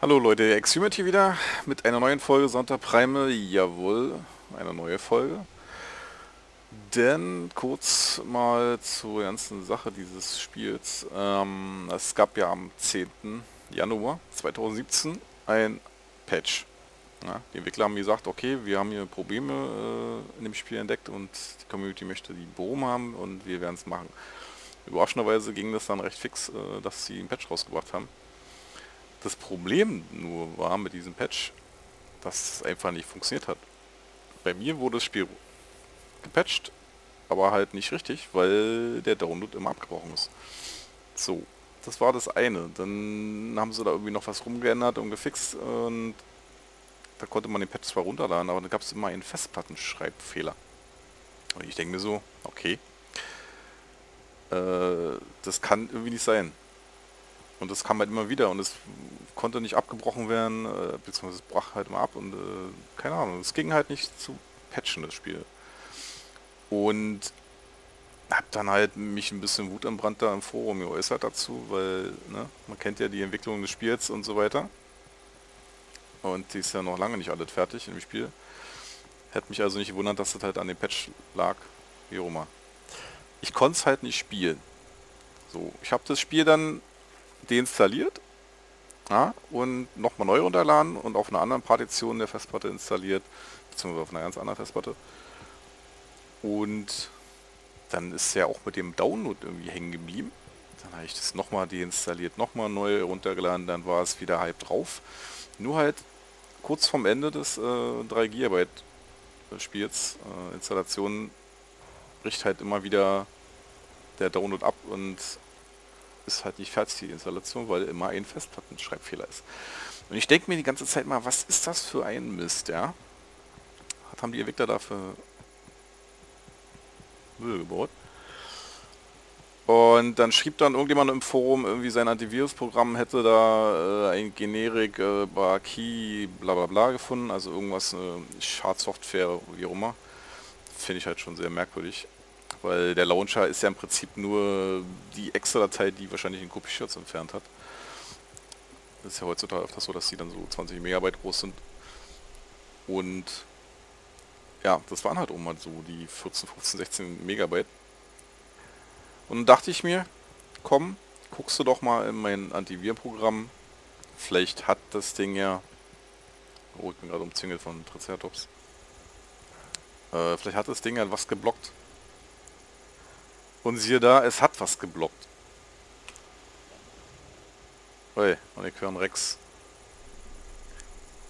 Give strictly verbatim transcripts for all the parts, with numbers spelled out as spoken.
Hallo Leute, Exhumed hier wieder mit einer neuen Folge Sonntag Primal. Jawohl, eine neue Folge. Denn kurz mal zur ganzen Sache dieses Spiels. Ähm, es gab ja am zehnten Januar zweitausendsiebzehn ein Patch. Ja, die Entwickler haben gesagt, okay, wir haben hier Probleme äh, in dem Spiel entdeckt und die Community möchte die behoben haben und wir werden es machen. Überraschenderweise ging das dann recht fix, äh, dass sie einen Patch rausgebracht haben. Das Problem nur war mit diesem Patch, dass es einfach nicht funktioniert hat. Bei mir wurde das Spiel gepatcht, aber halt nicht richtig, weil der Download immer abgebrochen ist. So, das war das eine. Dann haben sie da irgendwie noch was rumgeändert und gefixt und da konnte man den Patch zwar runterladen, aber da gab es immer einen Festplattenschreibfehler. Und ich denke mir so, okay, äh, das kann irgendwie nicht sein. Und das kam halt immer wieder und es konnte nicht abgebrochen werden, äh, beziehungsweise es brach halt immer ab und äh, keine Ahnung, es ging halt nicht zu patchen, das Spiel. Und habe dann halt mich ein bisschen wutentbrannt da im Forum geäußert dazu, weil ne, man kennt ja die Entwicklung des Spiels und so weiter. Und die ist ja noch lange nicht alles fertig im Spiel. Hätte mich also nicht gewundert, dass das halt an dem Patch lag, wie Roma. Ich konnte es halt nicht spielen. So, ich habe das Spiel dann deinstalliert, ja, und nochmal neu runterladen und auf einer anderen Partition der Festplatte installiert, beziehungsweise auf einer ganz anderen Festplatte. Und dann ist ja auch mit dem Download irgendwie hängen geblieben. Dann habe ich das nochmal deinstalliert, nochmal neu runtergeladen, dann war es wieder halb drauf. Nur halt kurz vorm Ende des äh, drei Gigabyte Spiels, äh, Installation, bricht halt immer wieder der Download ab und ist halt nicht fertig, die Installation, weil immer ein Festplattenschreibfehler ist. Und ich denke mir die ganze Zeit mal, was ist das für ein Mist, ja? Was haben die Evicta dafür Müll gebaut? Und dann schrieb dann irgendjemand im Forum, irgendwie sein Antivirusprogramm hätte da äh, ein Generik äh, Bar Key bla bla bla gefunden, also irgendwas, eine Schadsoftware, wie auch immer. Finde ich halt schon sehr merkwürdig. Weil der Launcher ist ja im Prinzip nur die Excel-Datei, die wahrscheinlich einen Kopierschutz entfernt hat. Das ist ja heutzutage öfter so, dass die dann so zwanzig Megabyte groß sind. Und ja, das waren halt auch mal so die vierzehn, fünfzehn, sechzehn Megabyte. Und dann dachte ich mir, komm, guckst du doch mal in mein Antivirenprogramm. Vielleicht hat das Ding ja... Oh, ich bin gerade umzingelt von Triceratops. Äh, vielleicht hat das Ding ja was geblockt. Und siehe da, es hat was geblockt. Ui, und ich höre einen Rex.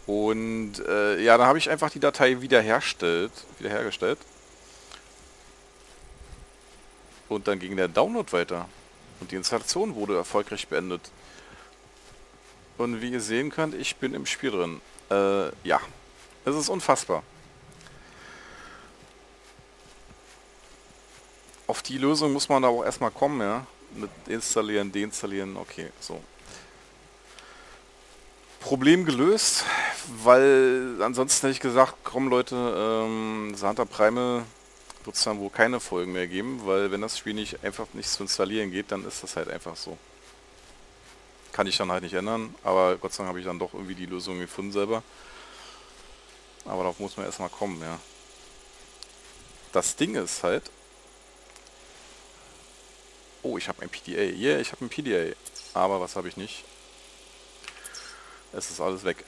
Und äh, ja, dann habe ich einfach die Datei wiederhergestellt, wiederhergestellt. Und dann ging der Download weiter. Und die Installation wurde erfolgreich beendet. Und wie ihr sehen könnt, ich bin im Spiel drin. Äh, ja, es ist unfassbar. Auf die Lösung muss man da auch erstmal kommen, ja. Mit installieren, deinstallieren, okay, so. Problem gelöst, weil ansonsten hätte ich gesagt, komm Leute, ähm, Sonntag Primal wird es dann wohl keine Folgen mehr geben, weil wenn das Spiel nicht einfach nicht zu installieren geht, dann ist das halt einfach so. Kann ich dann halt nicht ändern, aber Gott sei Dank habe ich dann doch irgendwie die Lösung gefunden selber. Aber darauf muss man erstmal kommen, ja. Das Ding ist halt, oh, ich habe ein P D A. Ja, yeah, ich habe ein P D A. Aber was habe ich nicht? Es ist alles weg.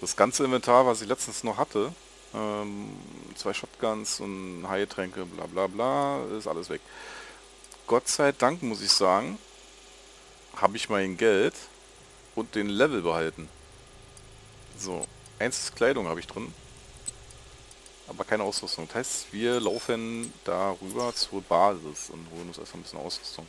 Das ganze Inventar, was ich letztens noch hatte, ähm, zwei Shotguns und Heiltränke, bla bla bla, ist alles weg. Gott sei Dank, muss ich sagen, habe ich mein Geld und den Level behalten. So, eins ist Kleidung habe ich drin. Aber keine Ausrüstung. Das heißt, wir laufen darüber zur Basis und holen uns erstmal ein bisschen Ausrüstung.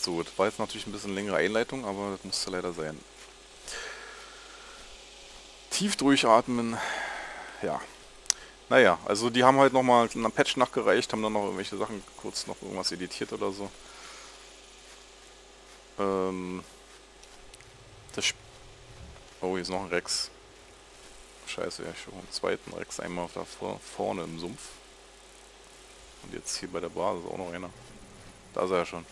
So, das war jetzt natürlich ein bisschen längere Einleitung, aber das musste leider sein. Tief durchatmen. Ja. Naja, also die haben halt nochmal einen Patch nachgereicht, haben dann noch irgendwelche Sachen kurz noch irgendwas editiert oder so. Ähm, das Spiel. Oh, hier ist noch ein Rex. Scheiße, ja, ich habe einen zweiten Rex. Einmal da vorne im Sumpf. Und jetzt hier bei der Basis auch noch einer. Da ist er ja schon.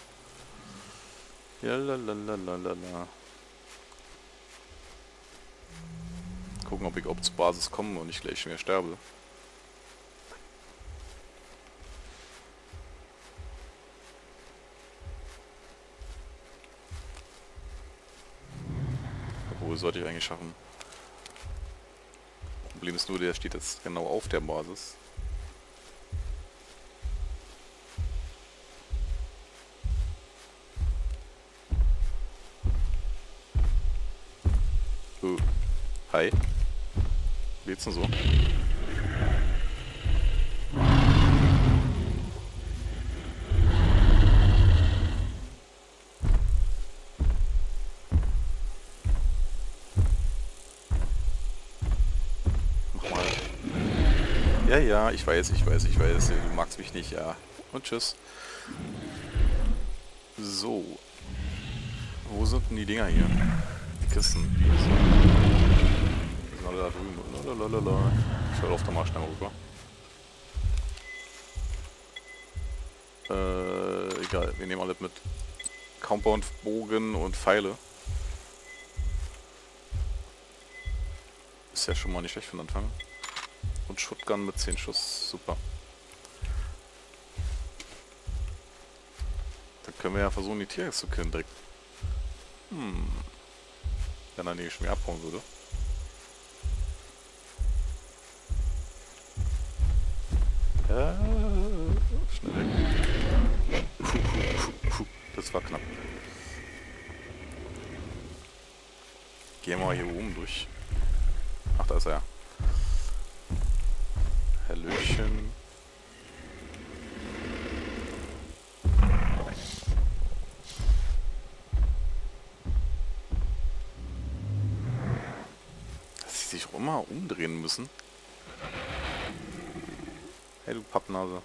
Ja, la, la, la, la, la. Gucken, ob ich ob zur Basis komme und ich gleich schon wieder sterbe. Obwohl, sollte ich eigentlich schaffen. Problem ist nur, der steht jetzt genau auf der Basis. Oh. Hi. Wie geht's denn so? Nochmal. Ja, ja, ich weiß, ich weiß, ich weiß. Du magst mich nicht, ja. Und tschüss. So. Wo sind denn die Dinger hier? Die Kisten. Die sind alle da drüben. Lalalala. Ich laufe doch mal schnell rüber. Äh, egal, wir nehmen alles mit. Compound-Bogen und Pfeile. Ist ja schon mal nicht schlecht für den Anfang. Und Shotgun mit zehn Schuss, super. Dann können wir ja versuchen, die Tiere zu killen direkt. Hm. Wenn er nicht schon mehr abhauen würde. Ja, schnell weg. Das war knapp. Gehen wir mal hier oben durch. Ach, da ist er ja. Hallöchen. Dass sie sich auch immer umdrehen müssen. Hey, du Pappnase.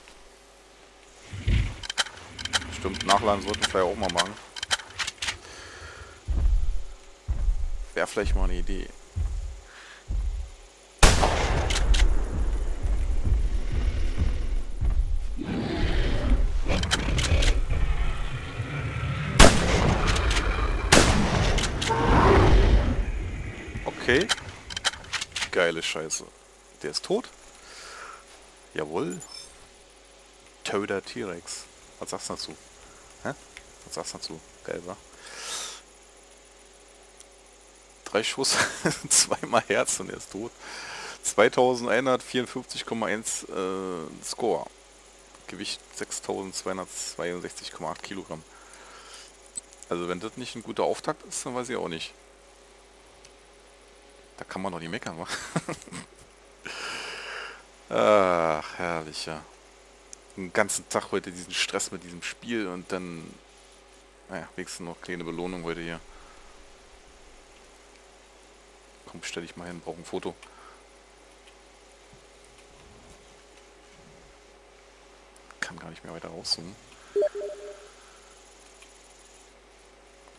Stimmt, nachladen sollten wir ja auch mal machen. Wäre vielleicht mal eine Idee. Okay. Geile Scheiße. Der ist tot. Jawohl. Töder T-Rex. Was sagst du dazu? Hä? Was sagst du dazu? Geil, wa? Drei Schuss, zweimal Herz und er ist tot. zweitausendeinhundertvierundfünfzig Komma eins äh, Score. Gewicht sechstausendzweihundertzweiundsechzig Komma acht Kilogramm. Also wenn das nicht ein guter Auftakt ist, dann weiß ich auch nicht. Da kann man doch nicht meckern, wa? Ach, herrlich, ja. Den ganzen Tag heute diesen Stress mit diesem Spiel und dann... Naja, wenigstens noch kleine Belohnung heute hier. Komm, stell dich mal hin, brauch ein Foto. Kann gar nicht mehr weiter rauszoomen.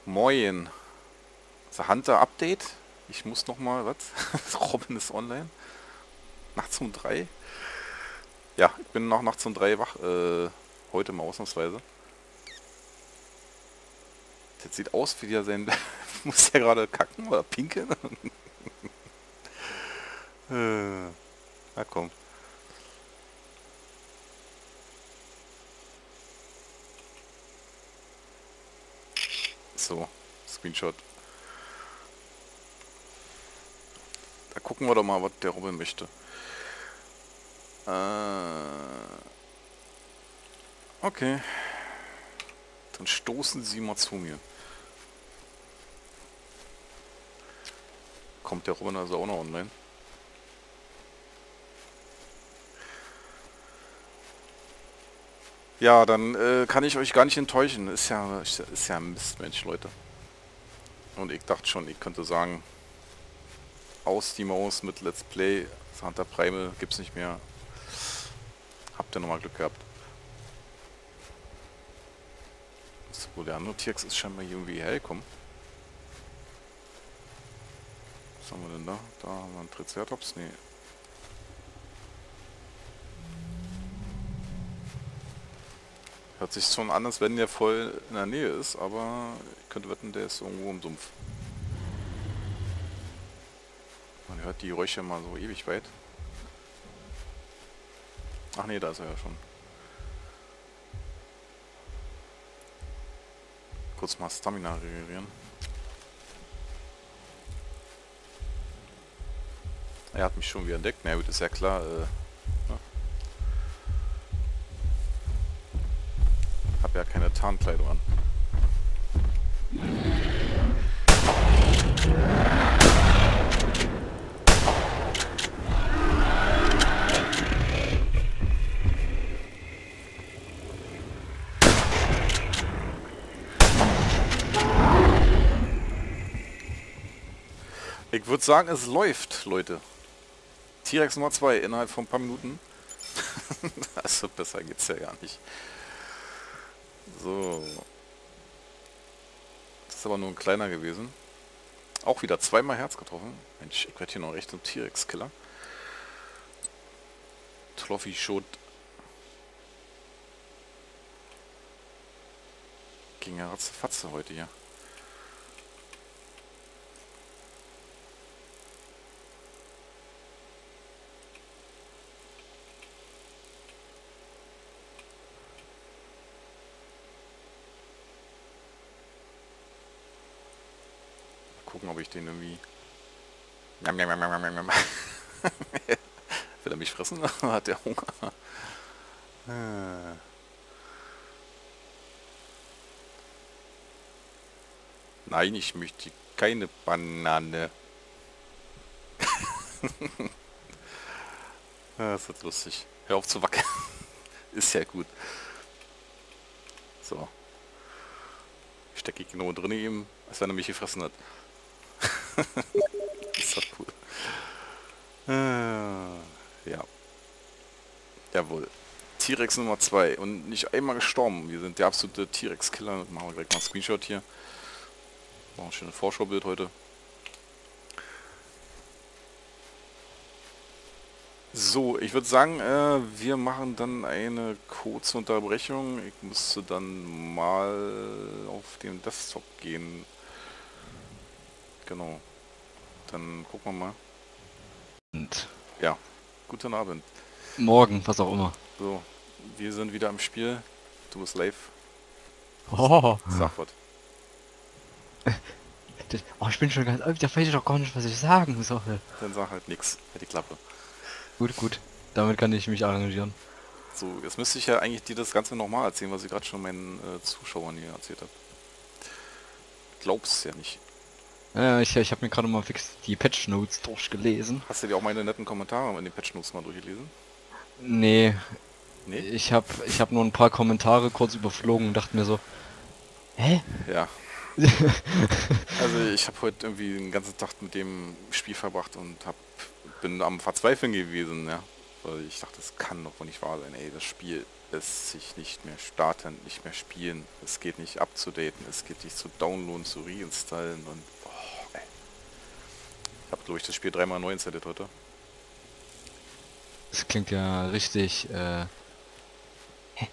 Moin. TheHunter Update. Ich muss nochmal... Was? Robin ist online. Nachts um drei? Ja, ich bin noch nachts um drei wach. Äh, heute mal ausnahmsweise. Jetzt sieht aus wie der sein... Muss ja gerade kacken oder pinkeln. äh, na komm. So, Screenshot. Da gucken wir doch mal, was der Robin möchte. Okay. Dann stoßen Sie mal zu mir. Kommt der Robin also auch noch online? Ja, dann äh, kann ich euch gar nicht enttäuschen. Ist ja, ist ja ein Mistmensch, Leute. Und ich dachte schon, ich könnte sagen, aus die Maus mit Let's Play. TheHunter Primal gibt's nicht mehr. Habt ihr nochmal Glück gehabt. So, der andere T-Rex ist scheinbar hier irgendwie hergekommen. Was haben wir denn da? Da haben wir einen Triceratops? Nee. Hört sich schon an, als wenn der voll in der Nähe ist, aber ich könnte wetten, der ist irgendwo im Sumpf. Man hört die Geräusche mal so ewig weit. Ach nee, da ist er ja schon. Kurz mal Stamina regenerieren. Er hat mich schon wieder entdeckt. Na gut, ist ja klar. Äh, ja. Hab ja keine Tarnkleidung an. Ich würde sagen, es läuft, Leute. T-Rex Nummer zwei innerhalb von ein paar Minuten. Also besser geht's ja gar nicht. So. Das ist aber nur ein kleiner gewesen. Auch wieder zweimal Herz getroffen. Mensch, ich werde hier noch recht zum T-Rex-Killer. Trophy Shot. Ging ja ratzefatze heute hier. Gucken, ob ich den irgendwie... Will er mich fressen? Hat der Hunger? Nein, ich möchte keine Banane. Das ist lustig. Hör auf zu wackeln. Ist ja gut. So. Stecke ich genau drin eben, als wenn er mich gefressen hat. Ist doch cool. Äh, ja. Jawohl. T-Rex Nummer zwei. Und nicht einmal gestorben. Wir sind der absolute T-Rex-Killer. Machen wir direkt mal einen Screenshot hier. Machen ein schönes Vorschaubild heute. So, ich würde sagen, äh, wir machen dann eine kurze Unterbrechung. Ich müsste dann mal auf den Desktop gehen. Genau. Dann gucken wir mal. Und ja, guten Abend. Morgen, was auch immer. So, wir sind wieder im Spiel. Du bist live. Oh. Sag was. Oh, ich bin schon ganz alt. Da weiß ich doch gar nicht, was ich sagen soll. Dann sag halt nichts. Halt die Klappe. Gut, gut. Damit kann ich mich arrangieren. So, jetzt müsste ich ja eigentlich dir das Ganze nochmal erzählen, was ich gerade schon meinen äh, Zuschauern hier erzählt habe. Glaubst ja nicht. Ja, ich, ich habe mir gerade mal fix die Patch Notes durchgelesen. Hast du dir auch meine netten Kommentare in den Patch Notes mal durchgelesen? Nee. Nee? Ich habe ich hab nur ein paar Kommentare kurz überflogen und dachte mir so, hä? Ja. Also ich habe heute irgendwie den ganzen Tag mit dem Spiel verbracht und hab, bin am Verzweifeln gewesen, ja. Weil ich dachte, das kann doch wohl nicht wahr sein. Ey, das Spiel lässt sich nicht mehr starten, nicht mehr spielen. Es geht nicht abzudaten, es geht nicht zu downloaden, zu reinstallen und... Ich habe, glaube ich, das Spiel dreimal neu installiert heute. Das klingt ja richtig, äh... Hä?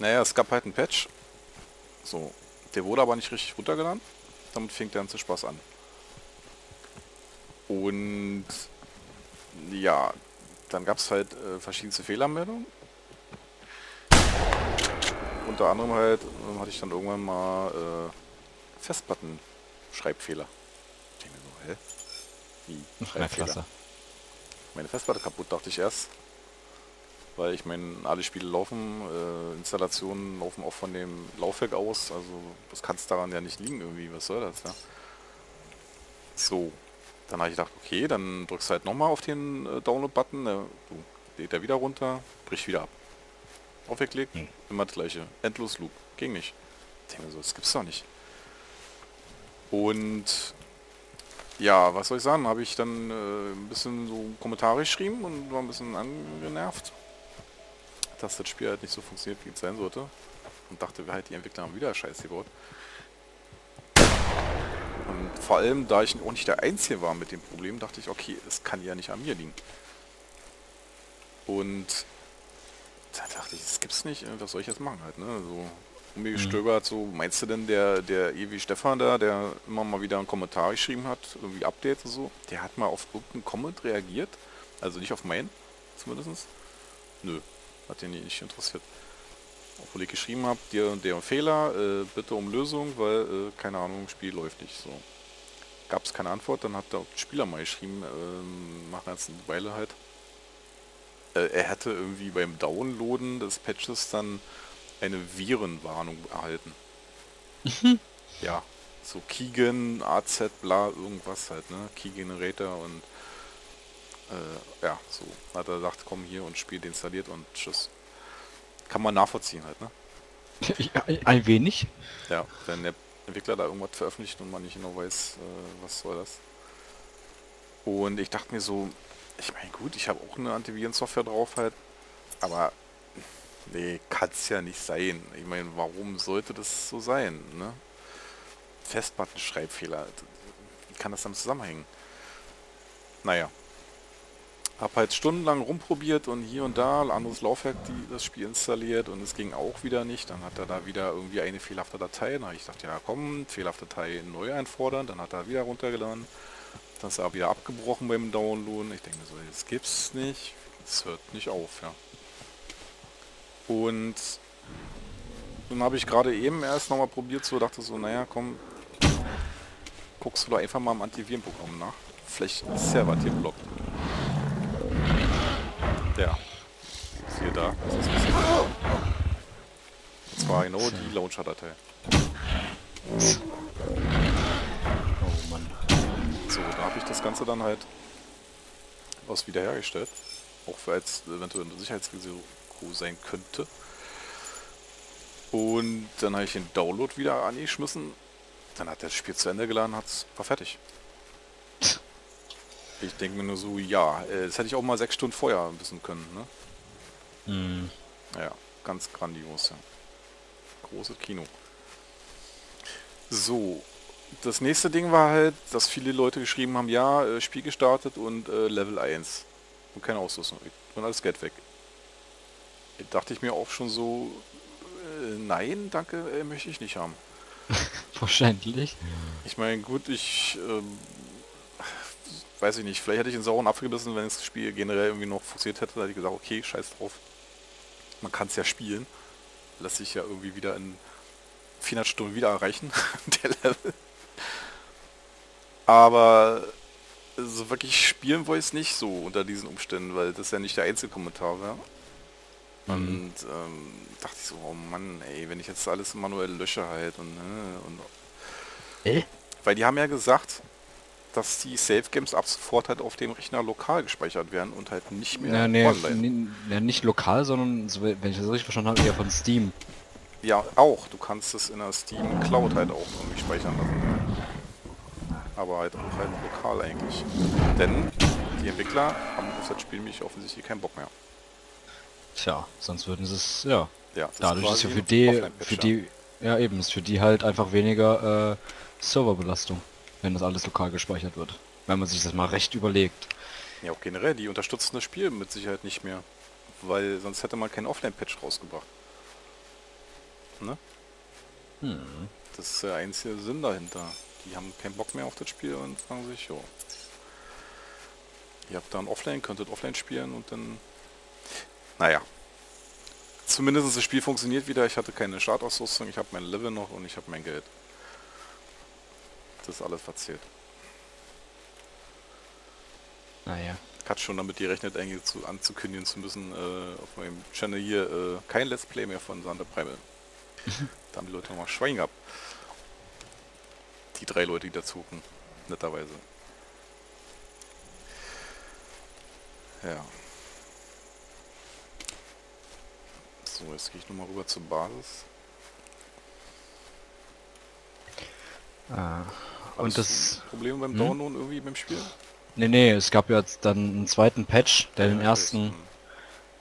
Naja, es gab halt einen Patch. So. Der wurde aber nicht richtig runtergeladen. Damit fing der ganze Spaß an. Und... Ja. Dann gab es halt äh, verschiedenste Fehlermeldungen. Unter anderem halt äh, hatte ich dann irgendwann mal äh, Festplatten-Schreibfehler. Ich denke mir so, hä? Klasse. Meine Festplatte kaputt, dachte ich erst. Weil ich meine, alle Spiele laufen, äh, Installationen laufen auch von dem Laufwerk aus, also das kann es daran ja nicht liegen irgendwie, was soll das, ja? So, dann habe ich gedacht, okay, dann drückst du halt nochmal auf den äh, Download-Button, äh, lädt er wieder runter, bricht wieder ab. Aufgeklickt, hm. Immer das gleiche. Endlos Loop, ging nicht. Ich denke mir so, das gibt's doch nicht. Und... Ja, was soll ich sagen? Habe ich dann äh, ein bisschen so Kommentare geschrieben und war ein bisschen angenervt, dass das Spiel halt nicht so funktioniert, wie es sein sollte. Und dachte, wir halt die Entwickler haben wieder Scheiß gebaut. Und vor allem, da ich auch nicht der Einzige war mit dem Problem, dachte ich, okay, es kann ja nicht an mir liegen. Und Da dachte ich, das gibt's nicht, was soll ich jetzt machen halt, ne? So umgestöbert, so, meinst du denn der, der Ewi Stefan da, der immer mal wieder einen Kommentar geschrieben hat, irgendwie Updates und so, der hat mal auf irgendeinen Comment reagiert, also nicht auf meinen, zumindest. Nö, hat den nicht interessiert. Obwohl ich geschrieben habe, dir und der Fehler, äh, bitte um Lösung, weil, äh, keine Ahnung, Spiel läuft nicht so. Gab es keine Antwort, dann hat der Spieler mal geschrieben, äh, nach einer ganzen Weile halt, äh, er hätte irgendwie beim Downloaden des Patches dann eine Virenwarnung erhalten. Mhm. Ja, so Keygen, A Z, bla, irgendwas halt, ne? Key-Generator und äh, ja, so. Hat er gesagt, komm hier und Spiel deinstalliert und tschüss. Kann man nachvollziehen halt, ne? Ein wenig. Ja, wenn der Entwickler da irgendwas veröffentlicht und man nicht genau weiß, äh, was soll das. Und ich dachte mir so, ich meine gut, ich habe auch eine Antivirensoftware drauf halt, aber nee, kann es ja nicht sein. Ich meine, warum sollte das so sein, ne? Festplatten-Schreibfehler. Wie kann das dann zusammenhängen? Naja. Hab halt stundenlang rumprobiert und hier und da anderes Laufwerk die, das Spiel installiert und es ging auch wieder nicht. Dann hat er da wieder irgendwie eine fehlerhafte Datei. Dann habe ich gedacht, ja komm, fehlerhafte Datei neu einfordern. Dann hat er wieder runtergeladen. Dann ist er wieder abgebrochen beim Downloaden. Ich denke so, das gibt's nicht. Das hört nicht auf, ja. Und dann habe ich gerade eben erst nochmal probiert, so dachte so, naja komm, guckst du da einfach mal im Antivirenprogramm nach. Vielleicht ist ja was hier blockt. Ja, siehe da, das ist passiert. Das war genau die Launcher-Datei. Oh Mann. So, da habe ich das Ganze dann halt was wiederhergestellt. Auch für als eventuell eine Sicherheitsrisiko sein könnte. Und dann habe ich den Download wieder angeschmissen. Dann hat das Spiel zu Ende geladen, hat's, war fertig. Ich denke mir nur so, ja, das hätte ich auch mal sechs Stunden vorher ein bisschen können, ne? Mm. Ja, ganz grandios, ja. Großes Kino. So, das nächste Ding war halt, dass viele Leute geschrieben haben, ja, Spiel gestartet und äh, Level eins. Und keine Ausrüstung. Und alles Geld weg. Da dachte ich mir auch schon so, äh, nein, danke, äh, möchte ich nicht haben. Wahrscheinlich. Ich meine, gut, ich... Ähm, weiß ich nicht, vielleicht hätte ich den sauren abgebissen, wenn das Spiel generell irgendwie noch funktioniert hätte, hätte ich gesagt, okay, scheiß drauf. Man kann es ja spielen. Lässt sich ja irgendwie wieder in vierhundert Stunden wieder erreichen, der Level. Aber so also wirklich spielen wollte ich es nicht so unter diesen Umständen, weil das ja nicht der einzige Kommentar wäre. Mhm. Und ähm, dachte ich so, oh Mann, ey, wenn ich jetzt alles manuell lösche halt und... und äh? Weil die haben ja gesagt... dass die Save Games ab sofort halt auf dem Rechner lokal gespeichert werden und halt nicht mehr ja, nee, online. Ja, nicht lokal, sondern, wenn ich das richtig verstanden habe, eher von Steam. Ja, auch. Du kannst es in der Steam Cloud halt auch irgendwie speichern lassen. Aber halt auch halt lokal eigentlich. Denn die Entwickler haben auf das Spiel nämlich offensichtlich keinen Bock mehr. Tja, sonst würden sie es, ja. ja das Dadurch ist, ist ja für die, für die, ja eben, ist für die halt einfach weniger äh, Serverbelastung, wenn das alles lokal gespeichert wird. Wenn man sich das mal recht überlegt. Ja, auch generell, die unterstützen das Spiel mit Sicherheit nicht mehr. Weil sonst hätte man keinen Offline-Patch rausgebracht. Ne? Hm. Das ist der einzige Sinn dahinter. Die haben keinen Bock mehr auf das Spiel und sagen sich, jo. Ihr habt da ein Offline, könntet Offline spielen und dann... Naja. Zumindest das Spiel funktioniert wieder. Ich hatte keine Startausrüstung, ich habe mein Level noch und ich habe mein Geld. Das alles verzählt. Naja. Hat schon damit gerechnet, eigentlich zu, anzukündigen zu müssen, äh, auf meinem Channel hier, äh, kein Let's Play mehr von Sonntag Primal. Da haben die Leute nochmal Schwein gehabt. Die drei Leute, die dazu gucken, netterweise. Ja. So, jetzt gehe ich nochmal rüber zur Basis. Ah. Und das Problem beim Download irgendwie beim Spiel? Nee, nee, es gab ja jetzt dann einen zweiten Patch, der ja, den ersten... Ist,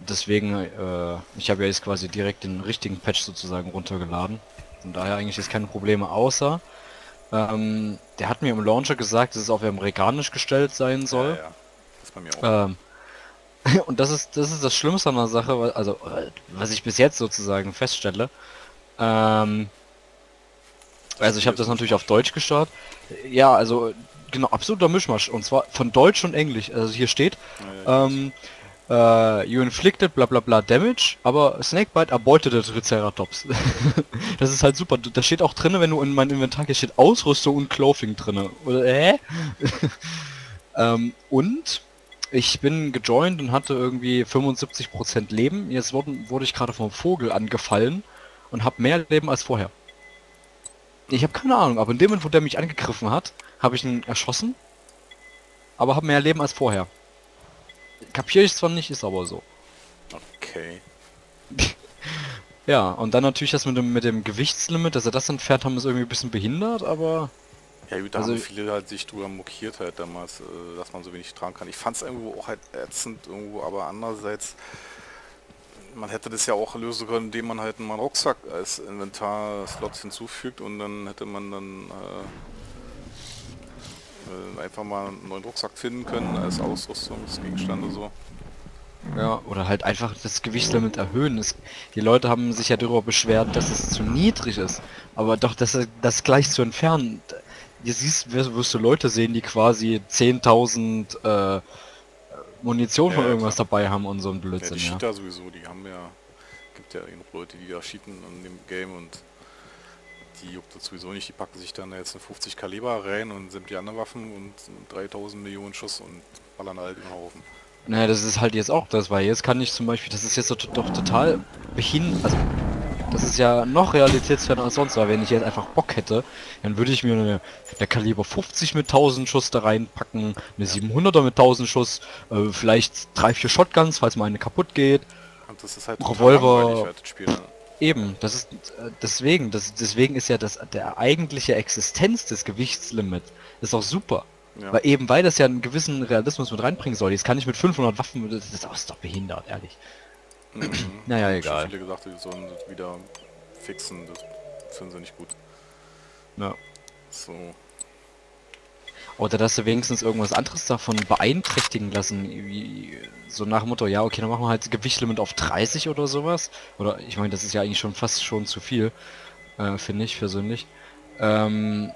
deswegen, äh, ich habe ja jetzt quasi direkt den richtigen Patch sozusagen runtergeladen. Von daher eigentlich jetzt keine Probleme, außer... Ähm, der hat mir im Launcher gesagt, dass es auf amerikanisch gestellt sein soll. Ja, ja. Das ist bei mir auch. Ähm, Und das ist, das ist das Schlimmste an der Sache, also was ich bis jetzt sozusagen feststelle. Ähm, also ich habe das natürlich auf Deutsch gestartet. Ja, also genau, absoluter Mischmasch. Und zwar von Deutsch und Englisch. Also hier steht, ähm, äh, you inflicted bla bla bla damage, aber Snakebite erbeutete Triceratops. Das ist halt super. Da steht auch drinne, wenn du in mein Inventar gehst, steht Ausrüstung und Clothing drinne. Oder, äh? ähm, und... Ich bin gejoint und hatte irgendwie fünfundsiebzig Prozent Leben. Jetzt wurden, wurde ich gerade vom Vogel angefallen und habe mehr Leben als vorher. Ich habe keine Ahnung, aber in dem Moment, wo der mich angegriffen hat, habe ich ihn erschossen, aber habe mehr Leben als vorher. Kapiere ich zwar nicht, ist aber so. Okay. Ja, und dann natürlich das mit dem, mit dem Gewichtslimit, dass er das entfernt haben, ist irgendwie ein bisschen behindert, aber... Ja gut, da also haben viele halt sich drüber mokiert halt damals, dass man so wenig tragen kann. Ich fand es irgendwo auch halt ätzend irgendwo, aber andererseits, man hätte das ja auch lösen können, indem man halt mal einen Rucksack als Inventar-Slot hinzufügt und dann hätte man dann äh, äh, einfach mal einen neuen Rucksack finden können als Ausrüstungsgegenstand oder so. Ja, oder halt einfach das Gewichtslimit erhöhen. Es, die Leute haben sich ja darüber beschwert, dass es zu niedrig ist, aber doch, dass das gleich zu entfernen... Ihr siehst, wirst du Leute sehen, die quasi zehntausend äh, Munition von ja, irgendwas klar. dabei haben und so ein Blödsinn. Ja, die Cheater ja. sowieso, die haben ja... Gibt ja genug Leute, die da cheaten in dem Game und die juckt das sowieso nicht. Die packen sich dann jetzt eine fünfzig Kaliber rein und sind die anderen Waffen und dreitausend Millionen Schuss und ballern halt im Haufen. Naja, das ist halt jetzt auch das, weil jetzt kann ich zum Beispiel... Das ist jetzt doch, doch total behindert... Also, das ist ja noch realitätsferner als sonst, weil wenn ich jetzt einfach Bock hätte, dann würde ich mir eine, eine Kaliber fünfzig mit tausend Schuss da reinpacken, eine ja. siebenhunderter mit tausend Schuss, äh, vielleicht drei vier Shotguns, falls mal eine kaputt geht. Und das ist halt Revolver. Halt das Spiel, ne? Eben, das ist äh, deswegen, das, deswegen ist ja das der eigentliche Existenz des Gewichtslimits ist auch super. Ja. Weil eben weil das ja einen gewissen Realismus mit reinbringen soll. Jetzt kann ich mit fünfhundert Waffen, das ist, das ist doch behindert, ehrlich. Mhm. Naja, egal. Viele gesagt, die sollen das wieder fixen, das finden sie nicht gut. Ja. So. Oder dass sie wenigstens irgendwas anderes davon beeinträchtigen lassen, wie so nach dem Motto, ja okay, dann machen wir halt Gewichtslimit auf dreißig oder sowas. Oder ich meine, das ist ja eigentlich schon fast schon zu viel, äh, finde ich persönlich. Ähm,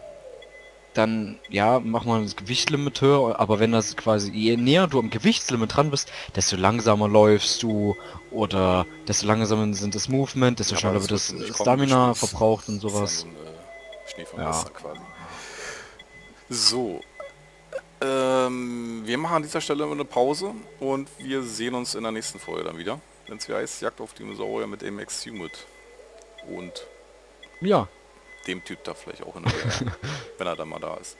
dann, ja, mach mal das Gewichtslimit höher, aber wenn das quasi, je näher du am Gewichtslimit dran bist, desto langsamer läufst du, oder desto langsamer sind das Movement, desto ja, schneller wird das Stamina kommen, verbraucht und sowas. Schnee vom Wasser quasi. So. Ähm, wir machen an dieser Stelle eine Pause und wir sehen uns in der nächsten Folge dann wieder. Wenn es wie heißt, Jagd auf Dinosaurier mit dem Exhumed. Und... Ja. Dem Typ da vielleicht auch hin, wenn er dann mal da ist.